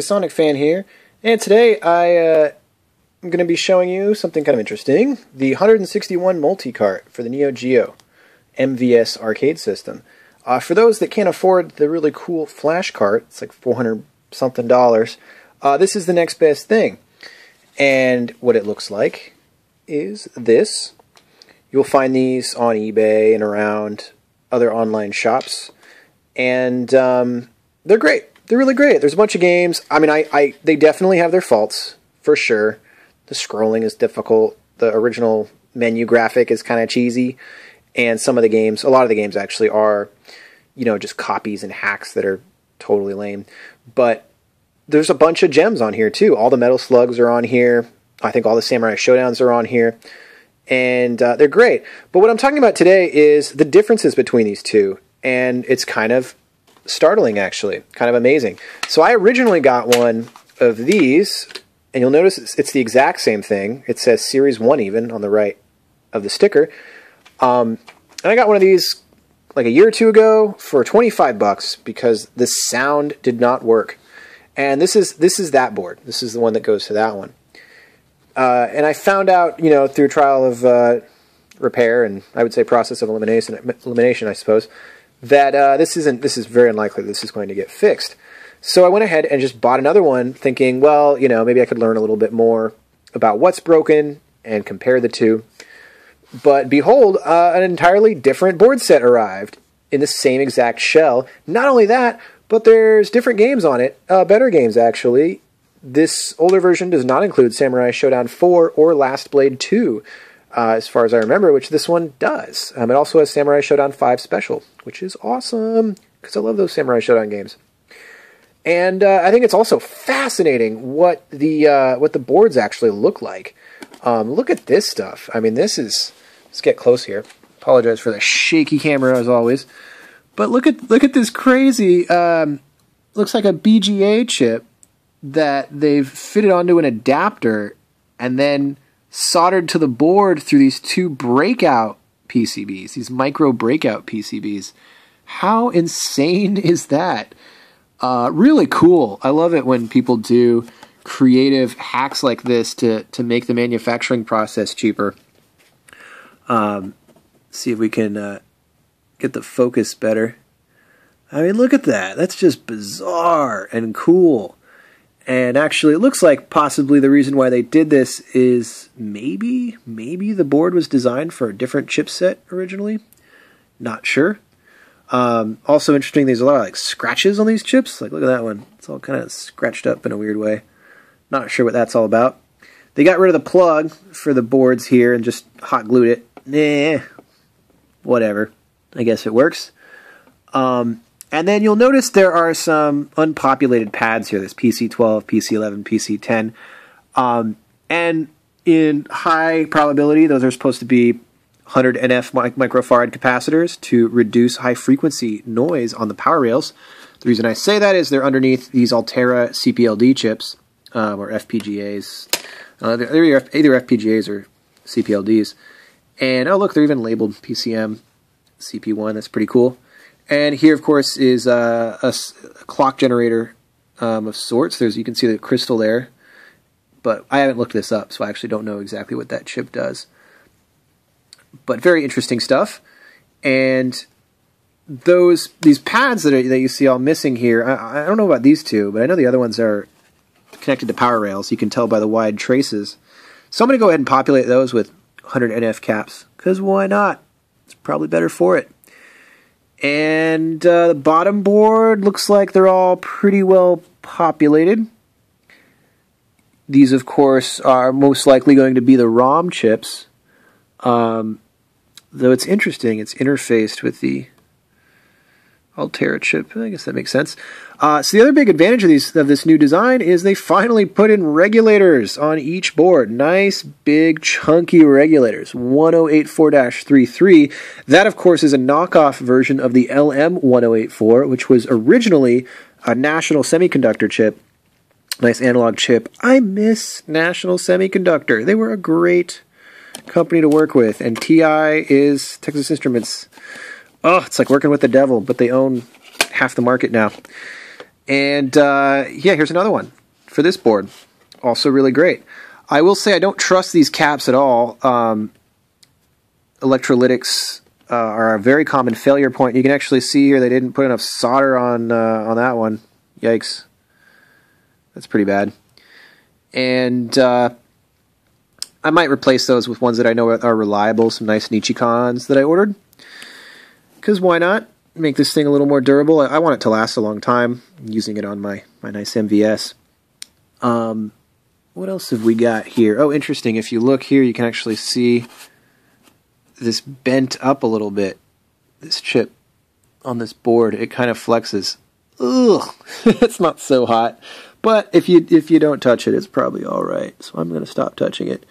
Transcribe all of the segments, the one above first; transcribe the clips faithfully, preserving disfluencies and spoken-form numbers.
Sonic fan here, and today I uh, am going to be showing you something kind of interesting, the one sixty-one multi-cart for the Neo Geo M V S arcade system. Uh, for those that can't afford the really cool flash cart, it's like four hundred something dollars, uh, this is the next best thing. And what it looks like is this. You'll find these on eBay and around other online shops, and um, they're great. They're really great. There's a bunch of games. I mean, I, I they definitely have their faults, for sure. The scrolling is difficult. The original menu graphic is kind of cheesy. And some of the games, a lot of the games actually are, you know, just copies and hacks that are totally lame. But there's a bunch of gems on here, too. All the Metal Slugs are on here. I think all the Samurai Shodowns are on here. And uh, they're great. But what I'm talking about today is the differences between these two. And it's kind of startling, actually, kind of amazing. So I originally got one of these, and you'll notice it's, it's the exact same thing. It says Series One even on the right of the sticker. Um, and I got one of these like a year or two ago for twenty-five bucks because the sound did not work. And this is this is that board. This is the one that goes to that one. Uh, and I found out, you know, through trial of uh, repair, and I would say process of elimination, elimination, I suppose, that uh, this isn't. This is very unlikely. This is going to get fixed. So I went ahead and just bought another one, thinking, well, you know, maybe I could learn a little bit more about what's broken and compare the two. But behold, uh, an entirely different board set arrived in the same exact shell. Not only that, but there's different games on it, uh, better games actually. This older version does not include Samurai Shodown four or Last Blade two. Uh, as far as I remember, which this one does. Um, it also has Samurai Shodown five Special, which is awesome, because I love those Samurai Shodown games. And uh, I think it's also fascinating what the uh, what the boards actually look like. Um, look at this stuff. I mean, this is... Let's get close here. Apologize for the shaky camera, as always. But look at, look at this crazy... Um, looks like a B G A chip that they've fitted onto an adapter, and then soldered to the board through these two breakout P C Bs, these micro breakout P C Bs. How insane is that? Uh, really cool. I love it when people do creative hacks like this to, to make the manufacturing process cheaper. Um, see if we can uh, get the focus better. I mean, look at that. That's just bizarre and cool. And actually, it looks like possibly the reason why they did this is maybe, maybe the board was designed for a different chipset originally. Not sure. Um, also interesting, there's a lot of like scratches on these chips. Like, look at that one. It's all kind of scratched up in a weird way. Not sure what that's all about. They got rid of the plug for the boards here and just hot glued it. Nah, whatever. I guess it works. Um... And then you'll notice there are some unpopulated pads here. There's P C twelve, P C eleven, P C ten. Um, and in high probability, those are supposed to be one hundred N F microfarad capacitors to reduce high-frequency noise on the power rails. The reason I say that is they're underneath these Altera C P L D chips, um, or F P G As. Uh, they're either, either F P G As or C P L Ds. And, oh, look, they're even labeled P C M C P one. That's pretty cool. And here, of course, is uh, a, a clock generator um, of sorts. There's, you can see the crystal there, but I haven't looked this up, so I actually don't know exactly what that chip does. But very interesting stuff. And those these pads that, are, that you see all missing here, I, I don't know about these two, but I know the other ones are connected to power rails. You can tell by the wide traces. So I'm going to go ahead and populate those with one hundred N F caps, because why not? It's probably better for it. And uh, the bottom board looks like they're all pretty well populated. These, of course, are most likely going to be the ROM chips. Um, though it's interesting, it's interfaced with the Altera chip. I guess that makes sense. Uh, so the other big advantage of, these, of this new design is they finally put in regulators on each board. Nice, big, chunky regulators. one oh eight four dash thirty-three. That, of course, is a knockoff version of the L M ten eighty-four, which was originally a National Semiconductor chip. Nice analog chip. I miss National Semiconductor. They were a great company to work with. And T I is Texas Instruments. Oh, it's like working with the devil, but they own half the market now. And uh, yeah, here's another one for this board. Also really great. I will say I don't trust these caps at all. Um, electrolytics uh, are a very common failure point. You can actually see here they didn't put enough solder on, uh, on that one. Yikes. That's pretty bad. And uh, I might replace those with ones that I know are reliable, some nice Nichicons that I ordered. Because why not? Make this thing a little more durable. I, I want it to last a long time. I'm using it on my, my nice M V S. Um, what else have we got here? Oh, interesting. If you look here, you can actually see this bent up a little bit. This chip on this board, it kind of flexes. Ugh, it's not so hot. But if you if you don't touch it, it's probably all right. So I'm going to stop touching it.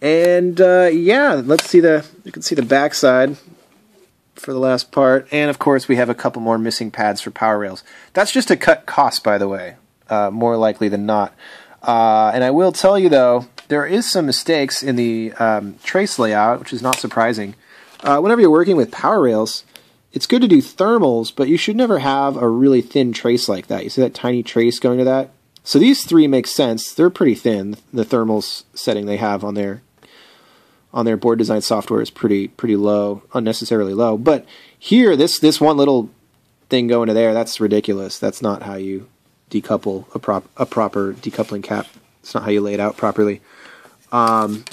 And uh, yeah, let's see the you can see the backside for the last part. And of course, we have a couple more missing pads for power rails. That's just to cut costs, by the way, uh, more likely than not. Uh, and I will tell you though, there is some mistakes in the um, trace layout, which is not surprising. Uh, whenever you're working with power rails, it's good to do thermals, but you should never have a really thin trace like that. You see that tiny trace going to that? So these three make sense. They're pretty thin. The thermals setting they have on their on their board design software is pretty pretty low, unnecessarily low. But here, this this one little thing going to there, that's ridiculous. That's not how you decouple a prop a proper decoupling cap. It's not how you lay it out properly. Um,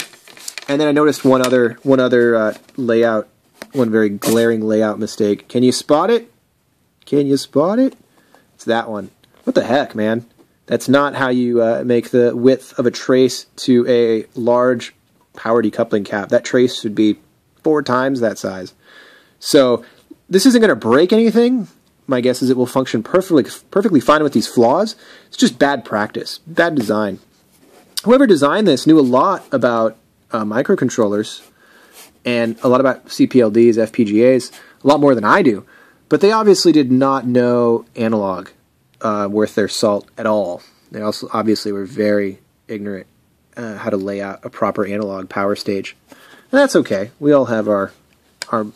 and then I noticed one other one other uh, layout. One very glaring layout mistake. Can you spot it? Can you spot it? It's that one. What the heck, man? That's not how you uh, make the width of a trace to a large power decoupling cap. That trace should be four times that size. So this isn't going to break anything. My guess is it will function perfectly, perfectly fine with these flaws. It's just bad practice, bad design. Whoever designed this knew a lot about uh, microcontrollers and a lot about C P L Ds, F P G As, a lot more than I do. But they obviously did not know analog uh, worth their salt at all. They also obviously were very ignorant uh, how to lay out a proper analog power stage. And that's okay. We all have our our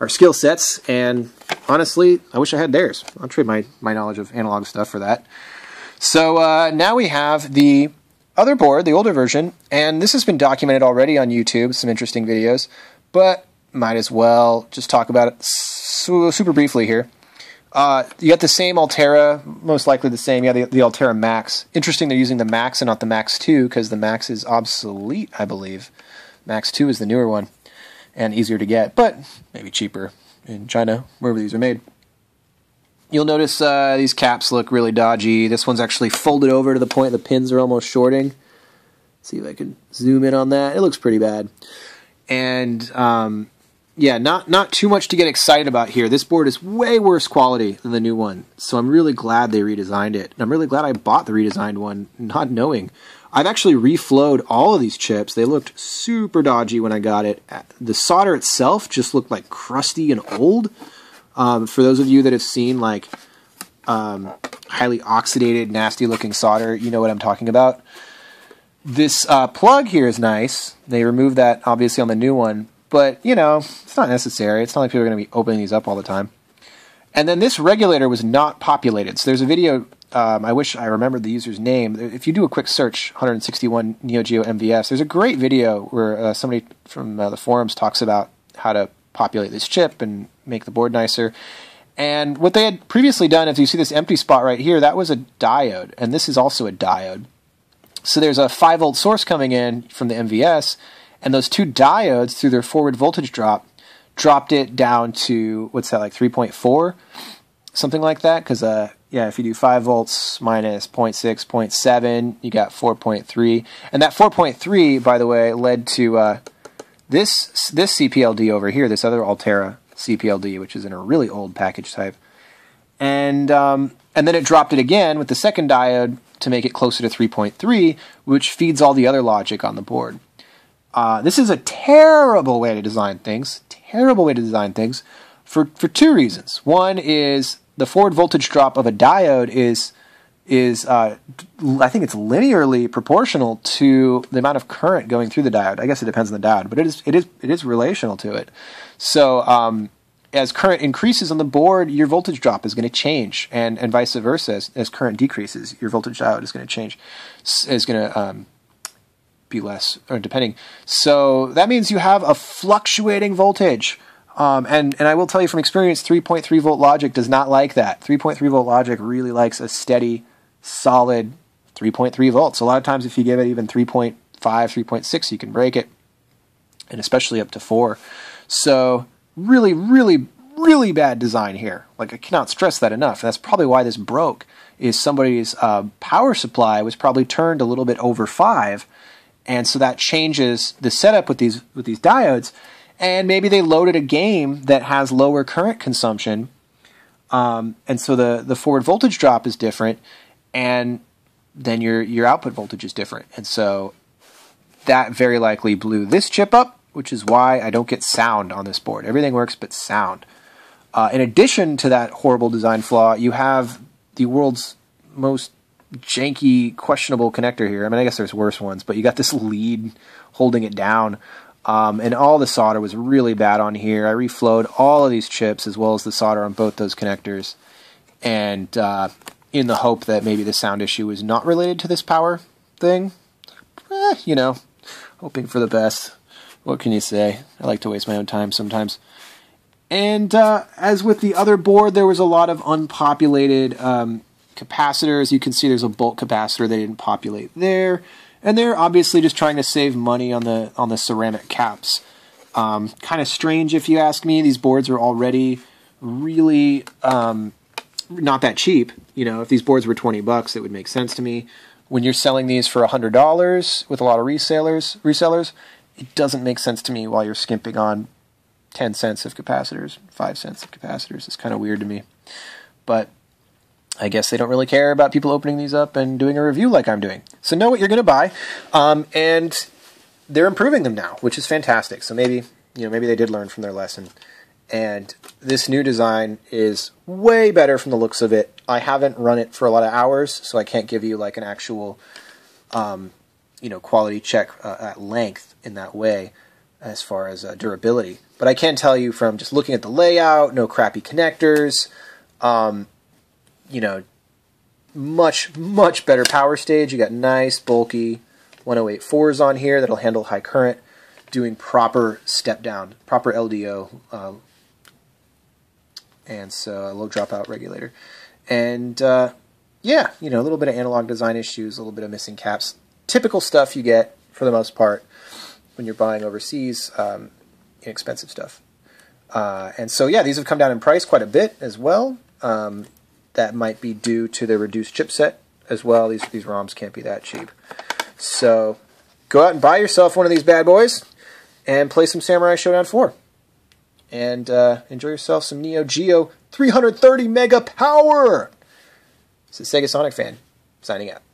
our skill sets, and honestly, I wish I had theirs. I'll trade my, my knowledge of analog stuff for that. So uh, now we have the other board, the older version, and this has been documented already on YouTube, some interesting videos, but might as well just talk about it su super briefly here. Uh, you got the same Altera, most likely the same, yeah, the, the Altera Max. Interesting they're using the Max and not the Max two, because the Max is obsolete, I believe. Max two is the newer one, and easier to get, but maybe cheaper in China, wherever these are made. You'll notice uh, these caps look really dodgy. This one's actually folded over to the point the pins are almost shorting. Let's see if I can zoom in on that. It looks pretty bad. And um, yeah, not, not too much to get excited about here. This board is way worse quality than the new one. So I'm really glad they redesigned it. And I'm really glad I bought the redesigned one not knowing. I've actually reflowed all of these chips. They looked super dodgy when I got it. The solder itself just looked like crusty and old. Um, for those of you that have seen like um, highly oxidated, nasty-looking solder, you know what I'm talking about. This uh, plug here is nice. They removed that, obviously, on the new one. But, you know, it's not necessary. It's not like people are going to be opening these up all the time. And then this regulator was not populated. So there's a video, um, I wish I remembered the user's name. If you do a quick search, one sixty-one Neo Geo M V S, there's a great video where uh, somebody from uh, the forums talks about how to populate this chip and make the board nicer. And what they had previously done, if you see this empty spot right here, that was a diode, and this is also a diode. So there's a five volt source coming in from the M V S, and those two diodes, through their forward voltage drop, dropped it down to, what's that, like three point four? Something like that, because, uh, yeah, if you do five volts minus zero point six, zero point seven, you got four point three. And that four point three, by the way, led to uh, this this C P L D over here, this other Altera C P L D, which is in a really old package type. And um, and then it dropped it again with the second diode to make it closer to three point three, which feeds all the other logic on the board. Uh, this is a terrible way to design things, terrible way to design things for, for two reasons. One is the forward voltage drop of a diode is, is uh, I think it's linearly proportional to the amount of current going through the diode. I guess it depends on the diode, but it is, it is, it is relational to it. So um, as current increases on the board, your voltage drop is going to change, and, and vice versa. As, as current decreases, your voltage diode is going to change, is going to um, be less, or depending. So that means you have a fluctuating voltage. Um, and, and I will tell you from experience, three point three volt logic does not like that. three point three volt logic really likes a steady, solid three point three volts. A lot of times if you give it even three point five, three point six, you can break it, and especially up to four. So really, really, really bad design here. Like, I cannot stress that enough. That's probably why this broke, is somebody's uh, power supply was probably turned a little bit over five, and so that changes the setup with these with these diodes. And maybe they loaded a game that has lower current consumption, um, and so the the forward voltage drop is different, and then your your output voltage is different, and so that very likely blew this chip up, which is why I don't get sound on this board. Everything works but sound. Uh, in addition to that horrible design flaw, you have the world's most janky, questionable connector here. I mean, I guess there's worse ones, but you got this lead holding it down. Um, and all the solder was really bad on here. I reflowed all of these chips as well as the solder on both those connectors, and uh, in the hope that maybe the sound issue was not related to this power thing. Eh, you know, hoping for the best. What can you say? I like to waste my own time sometimes. And uh, as with the other board, there was a lot of unpopulated um, capacitors. You can see there's a bulk capacitor they didn't populate there, and they're obviously just trying to save money on the on the ceramic caps. Um, kind of strange, if you ask me. These boards are already really um, not that cheap. You know, if these boards were twenty bucks, it would make sense to me. When you're selling these for a hundred dollars with a lot of resellers, resellers, it doesn't make sense to me while you're skimping on ten cents of capacitors, five cents of capacitors. It's kind of weird to me. But I guess they don't really care about people opening these up and doing a review like I'm doing. So know what you're going to buy. Um, and they're improving them now, which is fantastic. So maybe, you know, maybe they did learn from their lesson. And this new design is way better from the looks of it. I haven't run it for a lot of hours, so I can't give you like an actual, um, you know, quality check uh, at length in that way as far as uh, durability. But I can tell you from just looking at the layout, no crappy connectors, um, you know, much, much better power stage. You got nice, bulky ten eighty-fours on here that'll handle high current, doing proper step down, proper L D O, uh, and so a low dropout regulator. And uh, yeah, you know, a little bit of analog design issues, a little bit of missing caps. Typical stuff you get for the most part when you're buying overseas, um, inexpensive stuff. Uh, and so yeah, these have come down in price quite a bit as well. Um, that might be due to the reduced chipset as well. These, these ROMs can't be that cheap. So go out and buy yourself one of these bad boys and play some Samurai Shodown four. And uh, enjoy yourself some Neo Geo three hundred thirty mega power. This is Sega Sonic Fan, signing out.